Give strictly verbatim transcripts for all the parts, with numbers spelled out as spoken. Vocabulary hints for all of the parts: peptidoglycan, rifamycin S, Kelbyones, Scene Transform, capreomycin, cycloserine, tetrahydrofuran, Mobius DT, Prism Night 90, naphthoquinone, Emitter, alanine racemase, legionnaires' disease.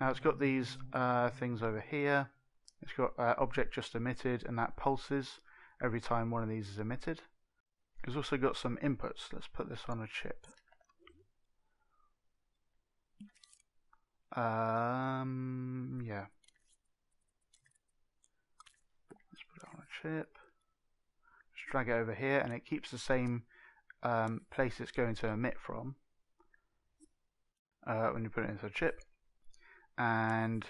Now it's got these uh, things over here. It's got uh, object just emitted, and that pulses every time one of these is emitted. It's also got some inputs. Let's put this on a chip. Um, yeah. Let's put it on a chip. Just drag it over here, and it keeps the same um, place it's going to emit from uh, when you put it into a chip. And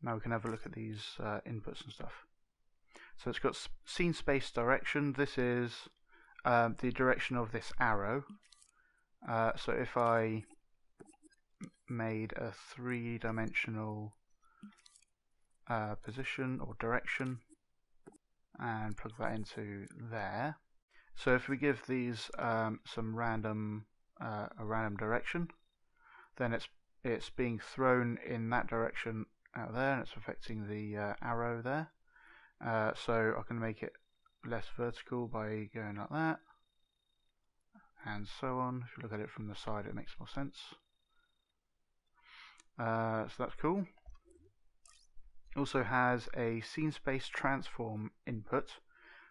now we can have a look at these uh, inputs and stuff. So it's got scene space direction. This is um, the direction of this arrow. Uh, so if I made a three-dimensional uh, position or direction and plug that into there. So if we give these um, some random uh, a random direction, then it's it's being thrown in that direction out there, and it's affecting the uh, arrow there. Uh, so I can make it less vertical by going like that, and so on. If you look at it from the side, it makes more sense. Uh, so that's cool. Also has a scene space transform input,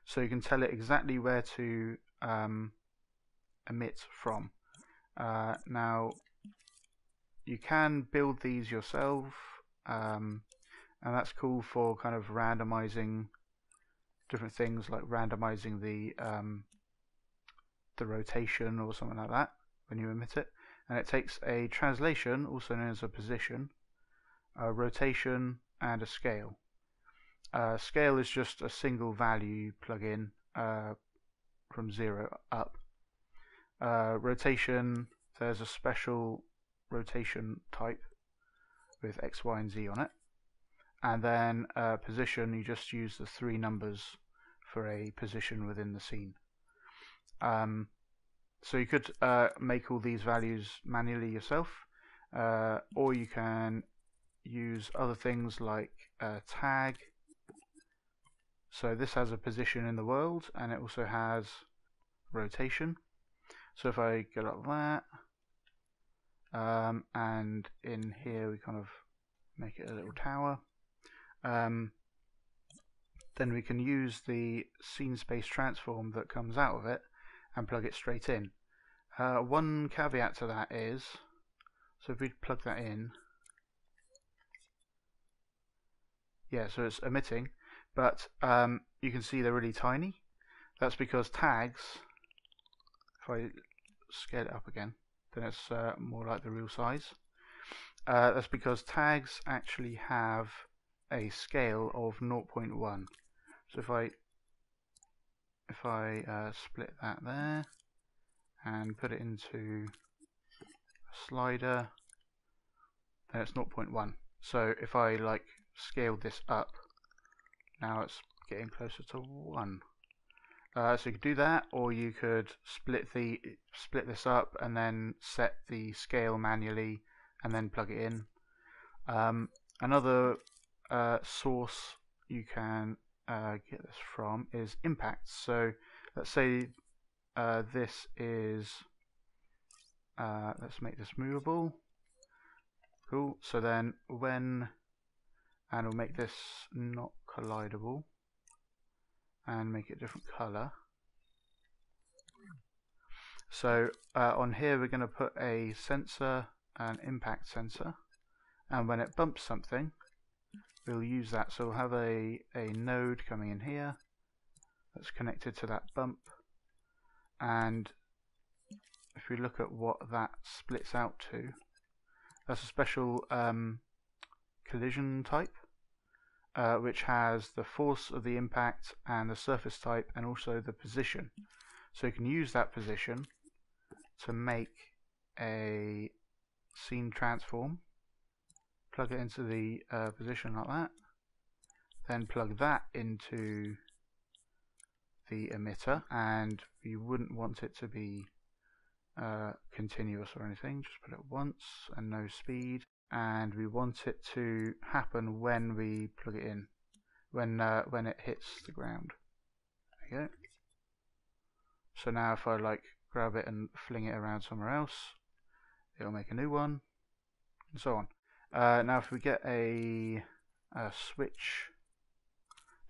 so you can tell it exactly where to um, emit from. Uh, now you can build these yourself, um, and that's cool for kind of randomizing different things, like randomizing the um, the rotation or something like that when you emit it. And it takes a translation, also known as a position, a rotation, and a scale. Uh, scale is just a single value you plug in uh, from zero up. Uh, rotation, there's a special rotation type with X, Y, and Z on it. And then uh, position, you just use the three numbers for a position within the scene. Um, So you could uh, make all these values manually yourself, uh, or you can use other things like uh, tag. So this has a position in the world, and it also has rotation. So if I go like that, um, and in here we kind of make it a little tower, um, then we can use the scene space transform that comes out of it and plug it straight in. Uh, one caveat to that is, so if we plug that in, yeah, so it's emitting, but um, you can see they're really tiny. That's because tags, if I scale it up again, then it's uh, more like the real size. Uh, that's because tags actually have a scale of zero point one. So if I If I uh, split that there and put it into a slider, then it's zero point one. So if I like scale this up, now it's getting closer to one. Uh, so you could do that, or you could split the split this up and then set the scale manually and then plug it in. Um, another uh, source you can Uh, get this from is impacts. So let's say uh, this is uh, let's make this movable. Cool. So then when, and we'll make this not collidable and make it a different color. So uh, on here we're going to put a sensor, an impact sensor, and when it bumps something, we'll use that. So we'll have a, a node coming in here that's connected to that bump, and if we look at what that splits out to, that's a special um, collision type, uh, which has the force of the impact and the surface type and also the position. So you can use that position to make a scene transform. Plug it into the uh, position like that, then plug that into the emitter, and you wouldn't want it to be uh, continuous or anything, just put it once and no speed, and we want it to happen when we plug it in, when, uh, when it hits the ground. There you go. So now if I like grab it and fling it around somewhere else, it'll make a new one, and so on. Uh, now if we get a, a switch,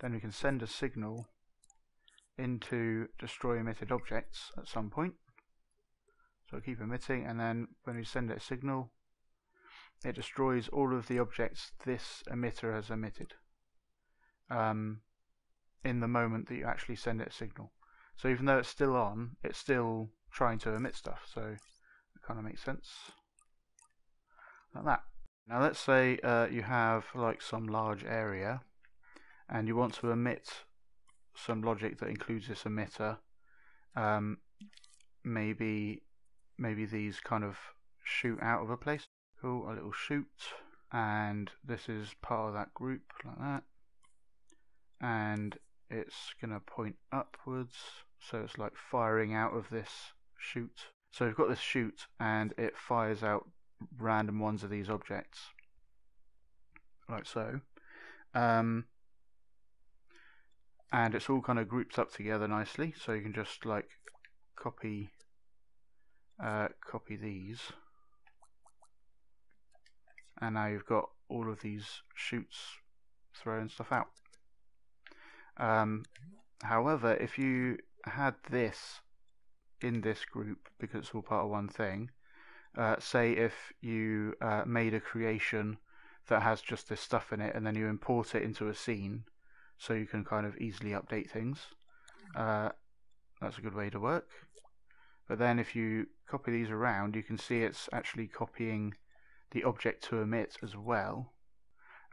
then we can send a signal into destroy emitted objects at some point. So keep emitting, and then when we send it a signal, it destroys all of the objects this emitter has emitted um, in the moment that you actually send it a signal. So even though it's still on, it's still trying to emit stuff, so it kind of makes sense. Like that. Now let's say uh, you have like some large area and you want to emit some logic that includes this emitter, um, maybe maybe these kind of shoot out of a place. Cool, a little shoot, and this is part of that group like that, and it's gonna point upwards, so it's like firing out of this shoot. So we've got this shoot and it fires out random ones of these objects like so, um, and it's all kind of grouped up together nicely, so you can just like copy uh, copy these, and now you've got all of these shoots throwing stuff out. Um, however, if you had this in this group, because it's all part of one thing, uh, say if you uh, made a creation that has just this stuff in it and then you import it into a scene so you can kind of easily update things, uh, that's a good way to work. But then if you copy these around, you can see it's actually copying the object to emit as well,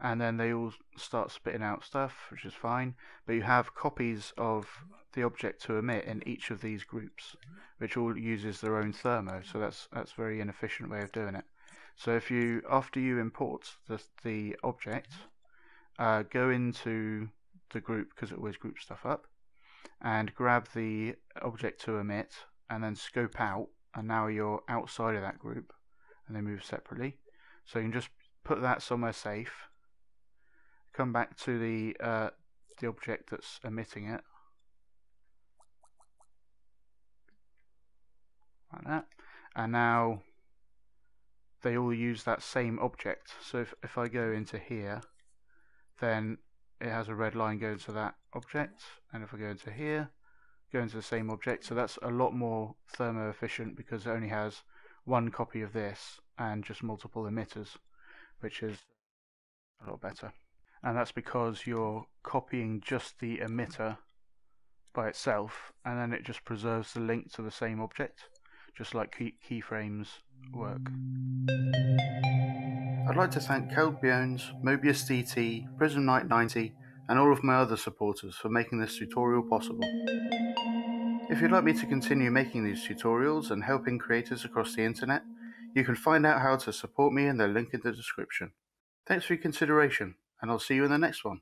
and then they all start spitting out stuff, which is fine, but you have copies of the object to emit in each of these groups, which all uses their own thermo, so that's that's a very inefficient way of doing it. So if you, after you import the, the object, uh, go into the group, because it always groups stuff up, and grab the object to emit and then scope out, and now you're outside of that group and they move separately, so you can just put that somewhere safe, come back to the uh, the object that's emitting it like that, and now they all use that same object. So if, if I go into here, then it has a red line going to that object, and if I go into here, go into the same object. So that's a lot more thermo efficient, because it only has one copy of this and just multiple emitters, which is a lot better. And that's because you're copying just the emitter by itself, and then it just preserves the link to the same object, just like key keyframes work. I'd like to thank Kelbyones, Mobius D T, Prism Night ninety, and all of my other supporters for making this tutorial possible. If you'd like me to continue making these tutorials and helping creators across the internet, you can find out how to support me in the link in the description. Thanks for your consideration, and I'll see you in the next one.